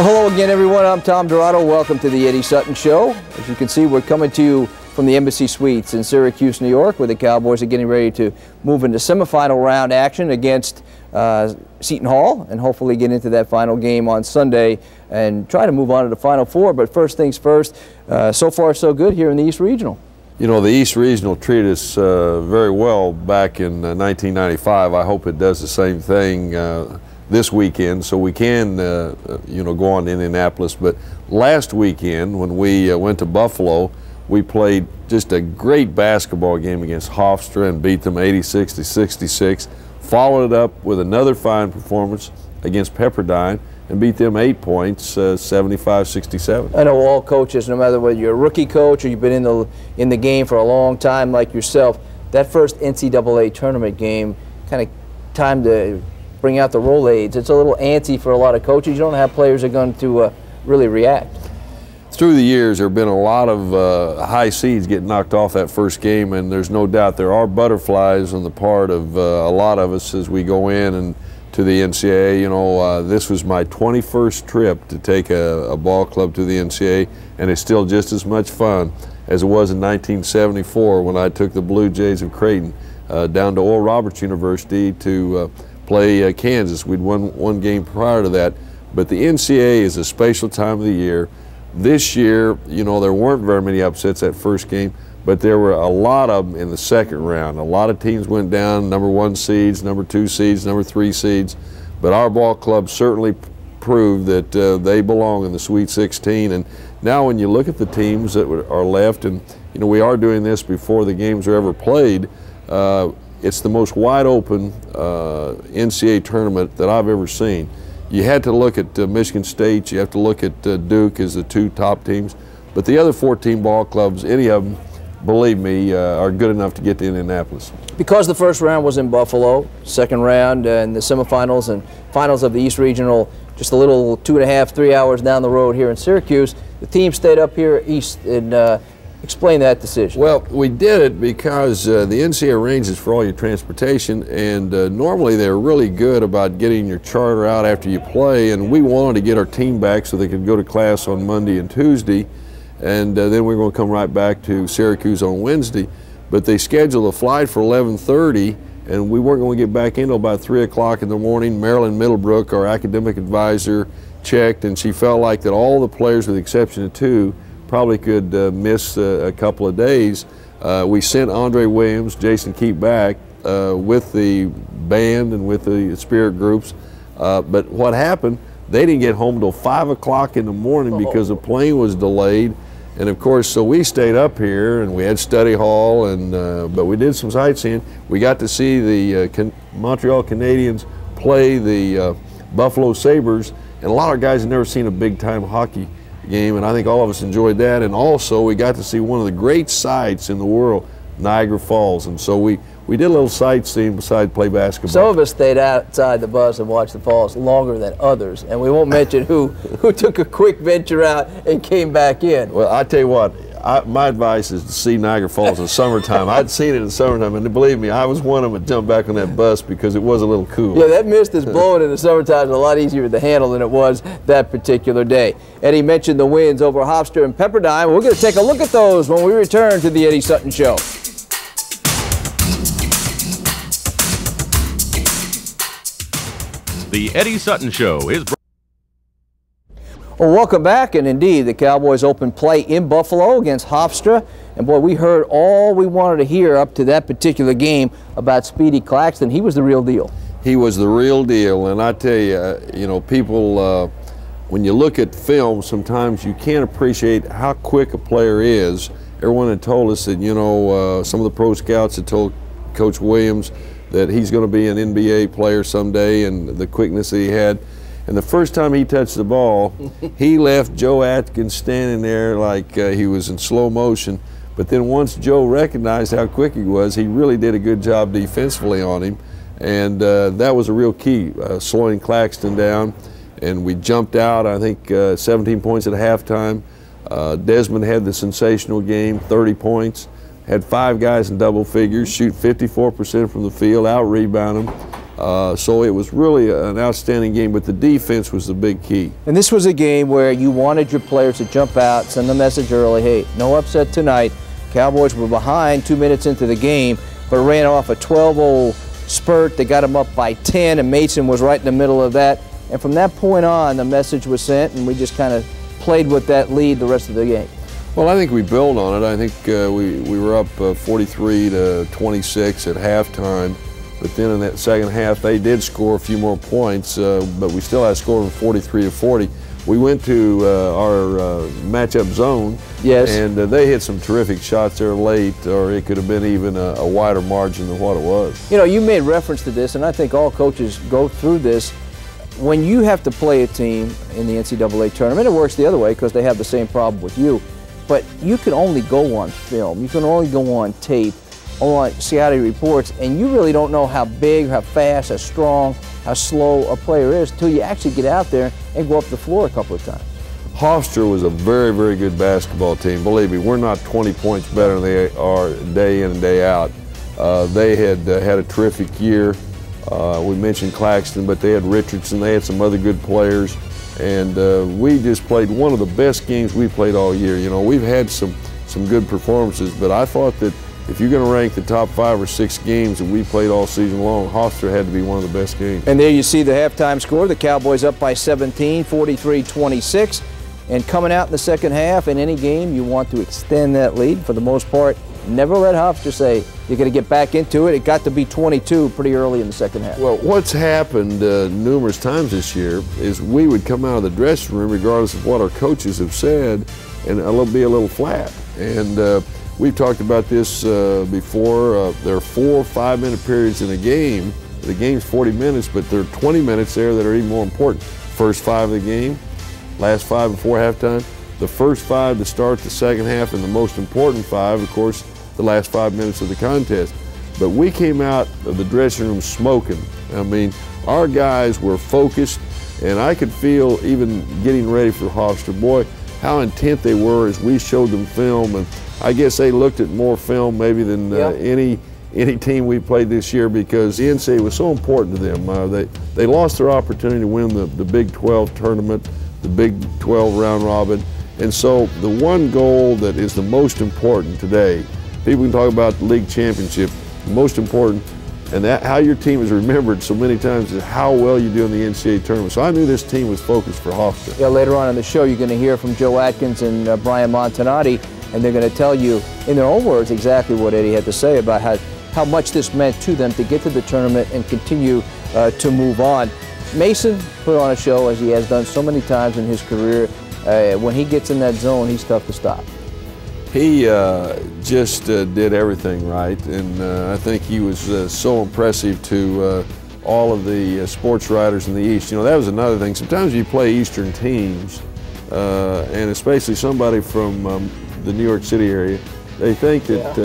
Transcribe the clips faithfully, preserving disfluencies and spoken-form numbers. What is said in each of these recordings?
Well, hello again, everyone. I'm Tom Dirato. Welcome to the Eddie Sutton Show. As you can see, we're coming to you from the Embassy Suites in Syracuse, New York, where the Cowboys are getting ready to move into semifinal round action against uh, Seton Hall and hopefully get into that final game on Sunday and try to move on to the Final Four. But first things first, uh, so far so good here in the East Regional. You know, the East Regional treated us uh, very well back in uh, nineteen ninety-five. I hope it does the same thing uh, this weekend, so we can, uh, you know, go on to Indianapolis. But last weekend, when we uh, went to Buffalo, we played just a great basketball game against Hofstra and beat them eighty-six to sixty-six. Followed it up with another fine performance against Pepperdine and beat them eight points, uh, seventy-five sixty-seven. I know all coaches, no matter whether you're a rookie coach or you've been in the in the game for a long time like yourself, that first N C double A tournament game, kind of time to bring out the roll aids. It's a little antsy for a lot of coaches. You don't have players that are going to uh, really react. Through the years, there have been a lot of uh, high seeds getting knocked off that first game, and there's no doubt there are butterflies on the part of uh, a lot of us as we go in and to the N C double A. You know, uh, this was my twenty-first trip to take a, a ball club to the N C double A, and it's still just as much fun as it was in nineteen seventy-four when I took the Blue Jays of Creighton uh, down to Oral Roberts University to uh, play uh, Kansas. We'd won one game prior to that, but the N C double A is a special time of the year. This year, you know, there weren't very many upsets that first game, but there were a lot of them in the second round. A lot of teams went down, number one seeds, number two seeds, number three seeds. But our ball club certainly proved that uh, they belong in the Sweet sixteen. And now when you look at the teams that are left, and, you know, we are doing this before the games are ever played, uh, it's the most wide open uh, N C double A tournament that I've ever seen. You had to look at uh, Michigan State, you have to look at uh, Duke as the two top teams, but the other fourteen ball clubs, any of them, believe me, uh, are good enough to get to Indianapolis. Because the first round was in Buffalo, second round and the semifinals and finals of the East Regional, just a little two and a half, three hours down the road here in Syracuse, the team stayed up here east and uh, explain that decision. Well, we did it because uh, the N C double A arranges for all your transportation, and uh, normally they're really good about getting your charter out after you play, and we wanted to get our team back so they could go to class on Monday and Tuesday, and uh, then we were going to come right back to Syracuse on Wednesday. But they scheduled a flight for eleven thirty, and we weren't going to get back in until about three o'clock in the morning. Marilyn Middlebrook, our academic advisor, checked, and she felt like that all the players, with the exception of two, probably could uh, miss uh, a couple of days. Uh, we sent Andre Williams, Jason Keith back uh, with the band and with the spirit groups. Uh, but what happened, they didn't get home till five o'clock in the morning because oh. the plane was delayed. And of course, so we stayed up here and we had study hall, and uh, but we did some sightseeing. We got to see the uh, Can Montreal Canadiens play the uh, Buffalo Sabres, and a lot of guys have never seen a big time hockey game, and I think all of us enjoyed that. And also we got to see one of the great sights in the world, Niagara Falls. And so we we did a little sightseeing besides play basketball. Some of us stayed outside the bus and watched the falls longer than others, and we won't mention who who took a quick venture out and came back in. Well, I tell you what, I, my advice is to see Niagara Falls in the summertime. I'd seen it in the summertime, and believe me, I was one of them that jumped back on that bus because it was a little cool. Yeah, that mist is blowing in the summertime is a lot easier to handle than it was that particular day. Eddie mentioned the wins over Hofstra and Pepperdine. We're going to take a look at those when we return to the Eddie Sutton Show. The Eddie Sutton Show is... Well, welcome back, and indeed, the Cowboys opened play in Buffalo against Hofstra, and boy, we heard all we wanted to hear up to that particular game about Speedy Claxton. He was the real deal. He was the real deal, and I tell you, uh, you know, people, uh, when you look at film, sometimes you can't appreciate how quick a player is. Everyone had told us that, you know, uh, some of the pro scouts had told Coach Williams that he's going to be an N B A player someday, and the quickness that he had. And the first time he touched the ball, he left Joe Adkins standing there like uh, he was in slow motion. But then once Joe recognized how quick he was, he really did a good job defensively on him. And uh, that was a real key, uh, slowing Claxton down. And we jumped out, I think, uh, seventeen points at halftime. Uh, Desmond had the sensational game, thirty points. Had five guys in double figures, shoot fifty-four percent from the field, out-rebound them. Uh, so it was really an outstanding game, but the defense was the big key. And this was a game where you wanted your players to jump out, send the message early, hey, no upset tonight. Cowboys were behind two minutes into the game, but ran off a twelve oh spurt. They got them up by ten, and Mason was right in the middle of that. And from that point on, the message was sent, and we just kind of played with that lead the rest of the game. Well, I think we built on it. I think uh, we, we were up uh, forty-three to twenty-six at halftime. But then in that second half, they did score a few more points, uh, but we still had scoring forty-three to forty. We went to uh, our uh, matchup zone, yes, and uh, they hit some terrific shots there late, or it could have been even a, a wider margin than what it was. You know, you made reference to this, and I think all coaches go through this. When you have to play a team in the N C double A tournament, it works the other way because they have the same problem with you, but you can only go on film. You can only go on tape, on scouting reports, and you really don't know how big, how fast, how strong, how slow a player is until you actually get out there and go up the floor a couple of times. Hofstra was a very, very good basketball team. Believe me, we're not twenty points better than they are day in and day out. Uh, they had uh, had a terrific year. Uh, we mentioned Claxton, but they had Richardson. They had some other good players, and uh, we just played one of the best games we played all year. You know, we've had some, some good performances, but I thought that if you're going to rank the top five or six games that we played all season long, Hofstra had to be one of the best games. And there you see the halftime score. The Cowboys up by seventeen, forty-three twenty-six. And coming out in the second half, in any game, you want to extend that lead. For the most part, never let Hofstra say, you're going to get back into it. It got to be twenty-two pretty early in the second half. Well, what's happened uh, numerous times this year is we would come out of the dressing room, regardless of what our coaches have said, and it'll be a little flat. And uh, we've talked about this uh, before. Uh, there are four five-minute periods in a game. The game's forty minutes, but there are twenty minutes there that are even more important. First five of the game, last five before halftime, the first five to start the second half, and the most important five, of course, the last five minutes of the contest. But we came out of the dressing room smoking. I mean, our guys were focused, and I could feel even getting ready for Hofstra. Boy, how intent they were as we showed them film, and I guess they looked at more film maybe than uh, yep. any any team we played this year, because the N C double A was so important to them. Uh, they, they lost their opportunity to win the, the Big twelve tournament, the Big twelve round robin. And so the one goal that is the most important today, people can talk about the league championship, the most important, and that how your team is remembered so many times is how well you do in the N C double A tournament. So I knew this team was focused for Hofstra. Yeah, later on in the show, you're going to hear from Joe Adkins and uh, Brian Montonati, and they're going to tell you, in their own words, exactly what Eddie had to say about how, how much this meant to them to get to the tournament and continue uh, to move on. Mason put on a show, as he has done so many times in his career. Uh, when he gets in that zone, he's tough to stop. He uh, just uh, did everything right, and uh, I think he was uh, so impressive to uh, all of the uh, sports writers in the East. You know, that was another thing. Sometimes you play Eastern teams, uh, and especially somebody from um, the New York City area, they think that yeah.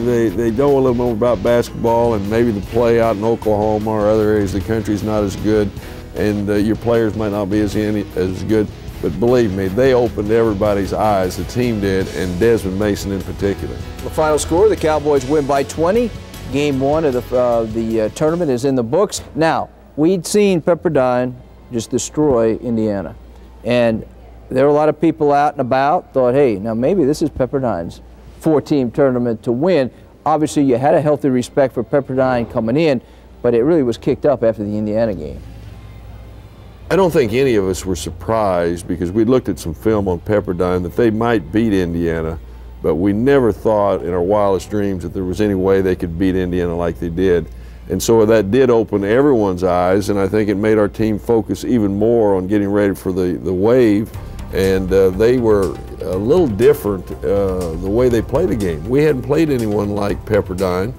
uh, they, they know a little more about basketball, and maybe the play out in Oklahoma or other areas of the country is not as good, and uh, your players might not be as, any, as good. But believe me, they opened everybody's eyes, the team did, and Desmond Mason in particular. The final score, the Cowboys win by twenty. Game one of the, uh, the uh, tournament is in the books. Now, we'd seen Pepperdine just destroy Indiana, and there were a lot of people out and about, thought, hey, now maybe this is Pepperdine's four-team tournament to win. Obviously, you had a healthy respect for Pepperdine coming in, but it really was kicked up after the Indiana game. I don't think any of us were surprised, because we looked at some film on Pepperdine that they might beat Indiana, but we never thought in our wildest dreams that there was any way they could beat Indiana like they did. And so that did open everyone's eyes, and I think it made our team focus even more on getting ready for the, the wave. And uh, they were a little different uh, the way they played the game. We hadn't played anyone like Pepperdine,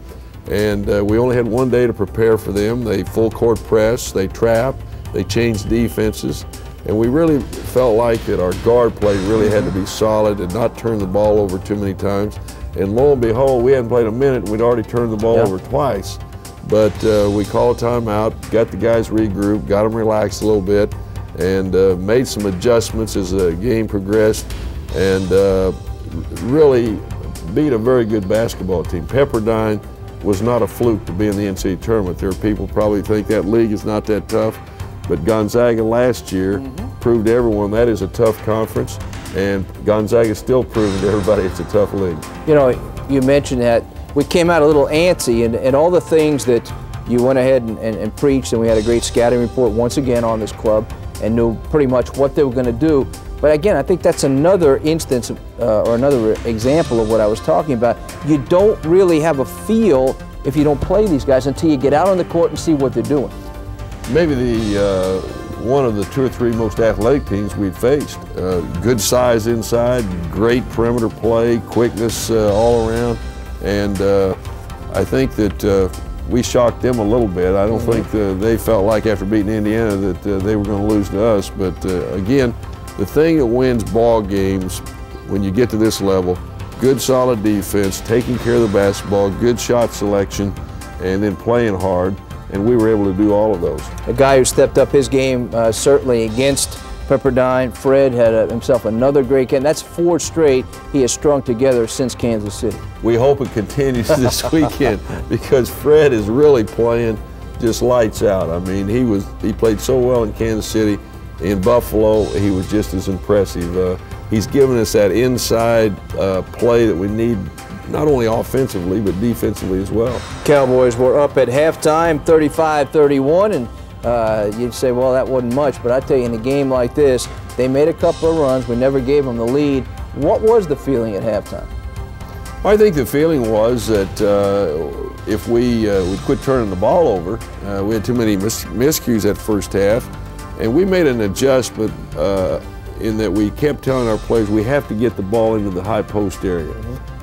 and uh, we only had one day to prepare for them. They full court press, they trapped, they changed defenses, and we really felt like that our guard play really had to be solid and not turn the ball over too many times. And lo and behold, we hadn't played a minute, and we'd already turned the ball yeah. over twice. But uh, we called timeout, got the guys regrouped, got them relaxed a little bit, and uh, made some adjustments as the game progressed, and uh, really beat a very good basketball team. Pepperdine was not a fluke to be in the N C A A tournament. There are people probably think that league is not that tough, but Gonzaga last year mm-hmm. proved to everyone that is a tough conference, and Gonzaga still proving to everybody it's a tough league. You know, you mentioned that we came out a little antsy, and, and all the things that you went ahead and, and, and preached, and we had a great scouting report once again on this club and knew pretty much what they were going to do. But again, I think that's another instance uh, or another example of what I was talking about. You don't really have a feel if you don't play these guys until you get out on the court and see what they're doing. Maybe the uh, one of the two or three most athletic teams we've faced. Uh, good size inside, great perimeter play, quickness uh, all around, and uh, I think that uh, we shocked them a little bit. I don't mm-hmm. think uh, they felt like after beating Indiana that uh, they were going to lose to us, but uh, again, the thing that wins ball games when you get to this level, good solid defense, taking care of the basketball, good shot selection, and then playing hard, and we were able to do all of those. A guy who stepped up his game uh, certainly against Pepperdine, Fred had a, himself another great game. That's four straight he has strung together since Kansas City. We hope it continues this weekend because Fred is really playing just lights out. I mean, he was he played so well in Kansas City. In Buffalo, he was just as impressive. Uh, he's given us that inside uh, play that we need, not only offensively, but defensively as well. Cowboys were up at halftime, thirty-five thirty-one, and uh, you'd say, well, that wasn't much, but I tell you, in a game like this, they made a couple of runs. We never gave them the lead. What was the feeling at halftime? Well, I think the feeling was that uh, if we, uh, we quit turning the ball over, uh, we had too many mis miscues that first half. And we made an adjustment uh, in that we kept telling our players we have to get the ball into the high post area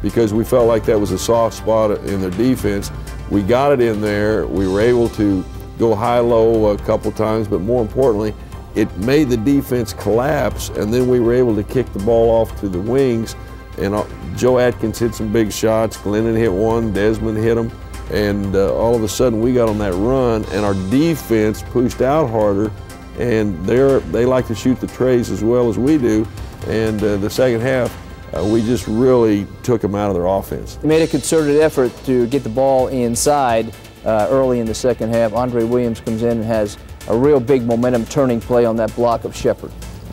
because we felt like that was a soft spot in their defense. We got it in there. We were able to go high-low a couple times, but more importantly, it made the defense collapse, and then we were able to kick the ball off to the wings. And uh, Joe Adkins hit some big shots. Glennon hit one. Desmond hit them. And uh, all of a sudden, we got on that run, and our defense pushed out harder. And they're, they like to shoot the trays as well as we do. And uh, the second half, uh, we just really took them out of their offense. They made a concerted effort to get the ball inside uh, early in the second half. Andre Williams comes in and has a real big momentum turning play on that block of Shepard.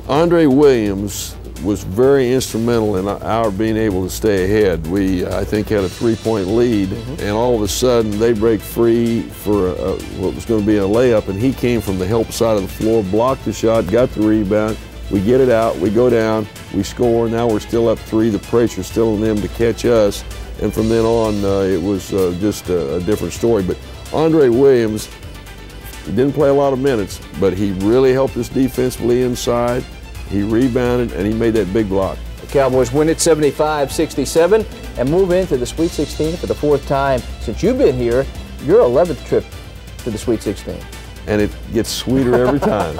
Andre Williams was very instrumental in our being able to stay ahead. We, I think, had a three-point lead, mm-hmm. and all of a sudden they break free for a, a, what was going to be a layup, and he came from the help side of the floor, blocked the shot, got the rebound. We get it out, we go down, we score. Now we're still up three. The pressure's still on them to catch us, and from then on, uh, it was uh, just a, a different story. But Andre Williams didn't play a lot of minutes, but he really helped us defensively inside. He rebounded, and he made that big block. The Cowboys win it seventy-five sixty-seven and move into the Sweet sixteen for the fourth time since you've been here, your eleventh trip to the Sweet sixteen. And it gets sweeter every time.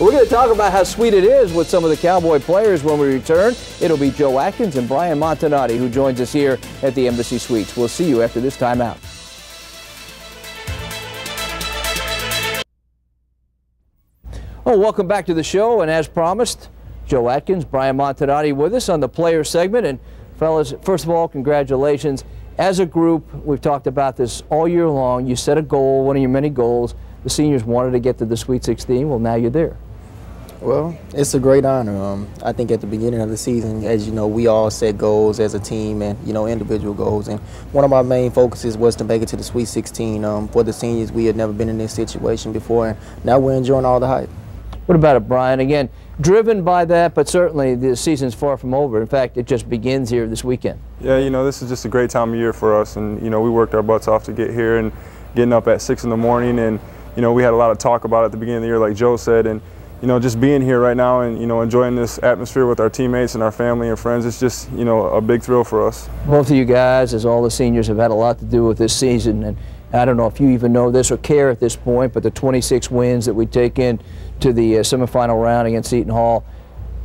We're going to talk about how sweet it is with some of the Cowboy players when we return. It'll be Joe Adkins and Brian Montonati who joins us here at the Embassy Suites. We'll see you after this timeout. Well, welcome back to the show, and as promised, Joe Adkins, Brian Montonati with us on the player segment. And fellas, first of all, congratulations. As a group, we've talked about this all year long. You set a goal, one of your many goals. The seniors wanted to get to the Sweet sixteen. Well, now you're there. Well, it's a great honor. Um, I think at the beginning of the season, as you know, we all set goals as a team and, you know, individual goals. And one of my main focuses was to make it to the Sweet sixteen. Um, for the seniors, we had never been in this situation before, and now we're enjoying all the hype. What about it, Brian? Again, driven by that, but certainly the season's far from over. In fact, it just begins here this weekend. Yeah, you know, this is just a great time of year for us, and, you know, we worked our butts off to get here and getting up at six in the morning, and, you know, we had a lot of talk about it at the beginning of the year, like Joe said, and, you know, just being here right now and, you know, enjoying this atmosphere with our teammates and our family and friends, it's just, you know, a big thrill for us. Both of you guys, as all the seniors, have had a lot to do with this season, and I don't know if you even know this or care at this point, but the twenty-six wins that we take in to the uh, semifinal round against Seton Hall,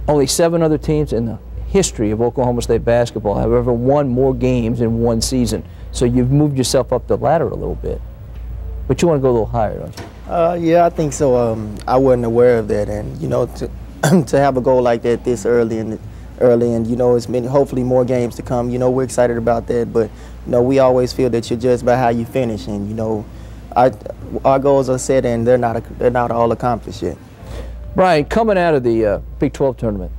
only seven other teams in the history of Oklahoma State basketball have ever won more games in one season. So you've moved yourself up the ladder a little bit, but you want to go a little higher, don't you? Uh, yeah, I think so. Um, I wasn't aware of that, and you know, to to have a goal like that this early in the, early, and you know, it's been hopefully more games to come. You know, we're excited about that, but you know, we always feel that you're judged by how you finish, and you know, our, our goals are set, and they're not they're not all accomplished yet. Brian, coming out of the uh, Big twelve tournament,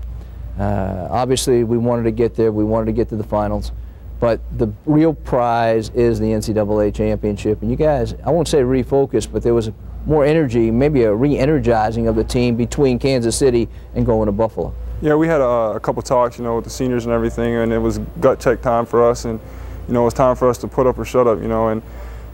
uh, obviously we wanted to get there. We wanted to get to the finals, but the real prize is the N C double A championship. And you guys, I won't say refocused, but there was more energy, maybe a re-energizing of the team between Kansas City and going to Buffalo. Yeah, we had a, a couple talks, you know, with the seniors and everything, and it was gut check time for us, and you know, it was time for us to put up or shut up, you know, and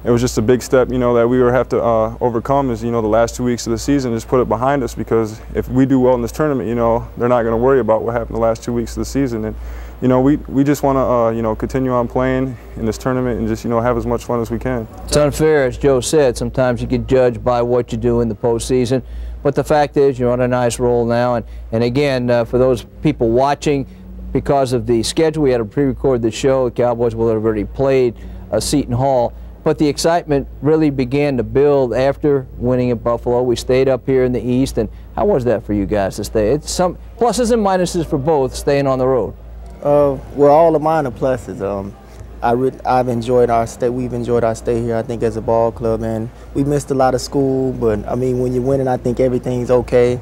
it was just a big step, you know, that we would have to uh, overcome is, you know, the last two weeks of the season, just put it behind us, because if we do well in this tournament, you know, they're not going to worry about what happened the last two weeks of the season. And, you know, we, we just want to, uh, you know, continue on playing in this tournament and just, you know, have as much fun as we can. It's unfair, as Joe said, sometimes you get judged by what you do in the postseason. But the fact is you're on a nice roll now. And, and again, uh, for those people watching, because of the schedule, we had to pre-record the show. The Cowboys will have already played uh, Seton Hall. But the excitement really began to build after winning at Buffalo. We stayed up here in the East, and how was that for you guys to stay? It's some pluses and minuses for both staying on the road. Uh, well, all of mine are pluses. Um, I re I've enjoyed our stay. We've enjoyed our stay here, I think, as a ball club, and we missed a lot of school. But I mean, when you're winning, I think everything's okay.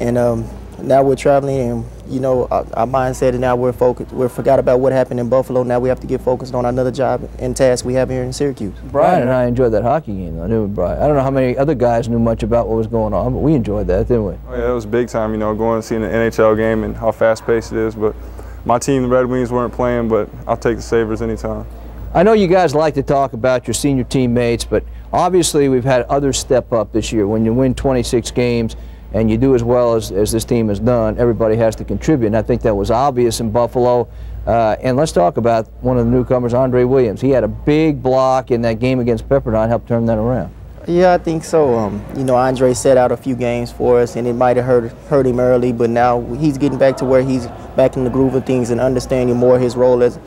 And um, now we're traveling, and you know, our, our mindset, and now we're focused. We forgot about what happened in Buffalo. Now we have to get focused on another job and task we have here in Syracuse. Brian and I enjoyed that hockey game, though, didn't we, Brian? I don't know how many other guys knew much about what was going on, but we enjoyed that, didn't we? Oh yeah, it was big time, you know, going and seeing an N H L game and how fast-paced it is. But my team, the Red Wings, weren't playing, but I'll take the Sabres anytime. I know you guys like to talk about your senior teammates, but obviously we've had others step up this year. When you win twenty-six games, and you do as well as, as this team has done, everybody has to contribute. And I think that was obvious in Buffalo. Uh, and let's talk about one of the newcomers, Andre Williams. He had a big block in that game against Pepperdine, helped turn that around. Yeah, I think so. Um, you know, Andre set out a few games for us, and it might have hurt, hurt him early, but now he's getting back to where he's back in the groove of things and understanding more his role as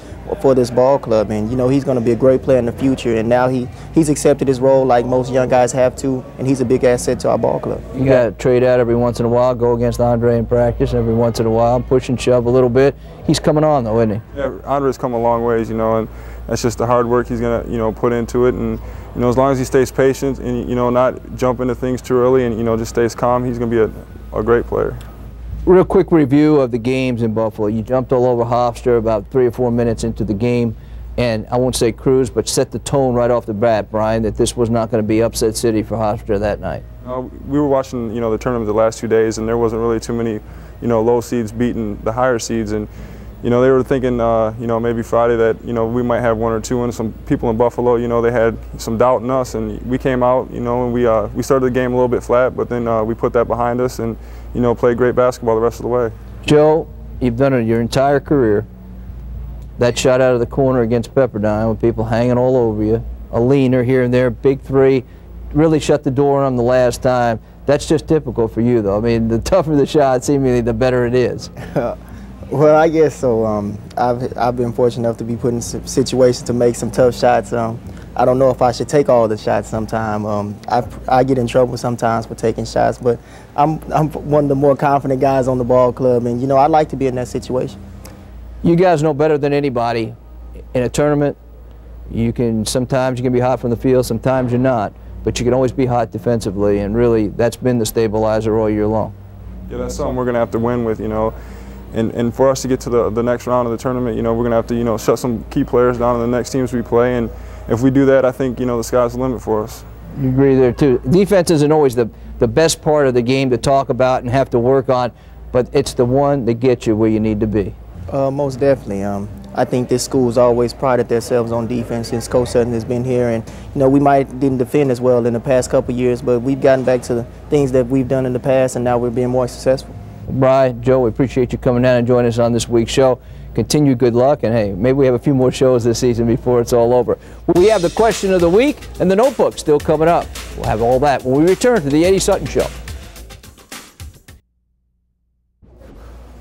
for this ball club. And, you know, he's going to be a great player in the future, and now he, he's accepted his role like most young guys have to, and he's a big asset to our ball club. You got to trade out every once in a while, go against Andre in practice every once in a while, push and shove a little bit. He's coming on, though, isn't he? Yeah, Andre's come a long ways, you know, and that's just the hard work he's going to, you know, put into it. And, you know, as long as he stays patient and, you know, not jump into things too early and, you know, just stays calm, he's going to be a, a great player. Real quick review of the games in Buffalo. You jumped all over Hofstra about three or four minutes into the game, and I won't say cruise, but set the tone right off the bat, Brian, that this was not going to be upset city for Hofstra that night. Uh, we were watching, you know, the tournament the last two days, and there wasn't really too many, you know, low seeds beating the higher seeds. And you know, they were thinking, uh, you know, maybe Friday that, you know, we might have one or two, and some people in Buffalo, you know, they had some doubt in us, and we came out, you know, and we, uh, we started the game a little bit flat, but then uh, we put that behind us and, you know, played great basketball the rest of the way. Joe, you've done it your entire career. That shot out of the corner against Pepperdine with people hanging all over you, a leaner here and there, big three, really shut the door on them the last time. That's just typical for you, though. I mean, the tougher the shot, seemingly, the better it is. Well, I guess so. Um, I've, I've been fortunate enough to be put in situations to make some tough shots. Um, I don't know if I should take all the shots sometime. Um, I, I get in trouble sometimes for taking shots, but I'm, I'm one of the more confident guys on the ball club, and, you know, I like to be in that situation. You guys know better than anybody in a tournament. You can, sometimes you can be hot from the field, sometimes you're not, but you can always be hot defensively, and really that's been the stabilizer all year long. Yeah, that's something we're going to have to win with, you know. And, and for us to get to the, the next round of the tournament, you know, we're going to have to, you know, shut some key players down in the next teams we play. And if we do that, I think, you know, the sky's the limit for us. You agree there, too. Defense isn't always the, the best part of the game to talk about and have to work on, but it's the one that gets you where you need to be. Uh, most definitely. Um, I think this school's always prided themselves on defense since Coach Sutton has been here. And, you know, we might didn't defend as well in the past couple years, but we've gotten back to the things that we've done in the past, and now we're being more successful. Brian, Joe, we appreciate you coming down and joining us on this week's show. Continue good luck, and hey, maybe we have a few more shows this season before it's all over. We have the question of the week and the notebook still coming up. We'll have all that when we return to the Eddie Sutton Show.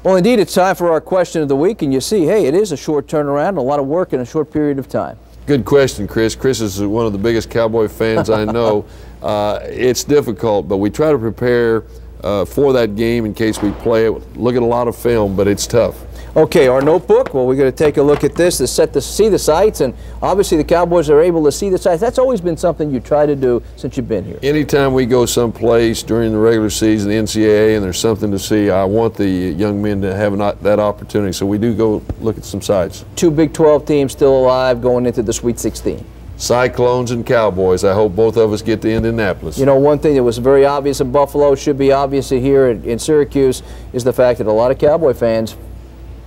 Well, indeed, it's time for our question of the week, and you see, hey, it is a short turnaround and a lot of work in a short period of time. Good question, Chris. Chris is one of the biggest Cowboy fans I know. Uh, it's difficult, but we try to prepare Uh, for that game in case we play it. Look at a lot of film, but it's tough. Okay, our notebook. Well, we're going to take a look at this to set the see the sights, and obviously the Cowboys are able to see the sights. That's always been something you try to do since you've been here. Anytime we go someplace during the regular season, the N C double A, and there's something to see, I want the young men to have an, that opportunity. So we do go look at some sights. Two Big twelve teams still alive going into the Sweet sixteen. Cyclones and Cowboys. I hope both of us get to Indianapolis. You know, one thing that was very obvious in Buffalo, should be obvious here in, in Syracuse, is the fact that a lot of Cowboy fans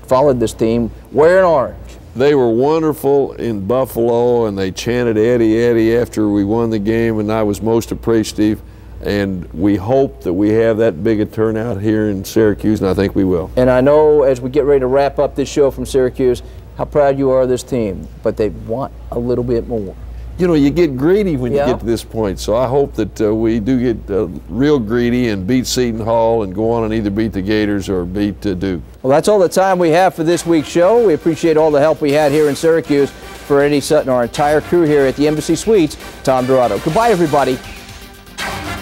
followed this team wearing orange. They were wonderful in Buffalo, and they chanted Eddie, Eddie after we won the game, and I was most appreciative. And we hope that we have that big a turnout here in Syracuse, and I think we will. And I know as we get ready to wrap up this show from Syracuse, how proud you are of this team, but they want a little bit more. You know, you get greedy when yeah. you get to this point, so I hope that uh, we do get uh, real greedy and beat Seton Hall and go on and either beat the Gators or beat uh, Duke. Well, that's all the time we have for this week's show. We appreciate all the help we had here in Syracuse. For Eddie Sutton, our entire crew here at the Embassy Suites, Tom Dirato. Goodbye, everybody.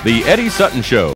The Eddie Sutton Show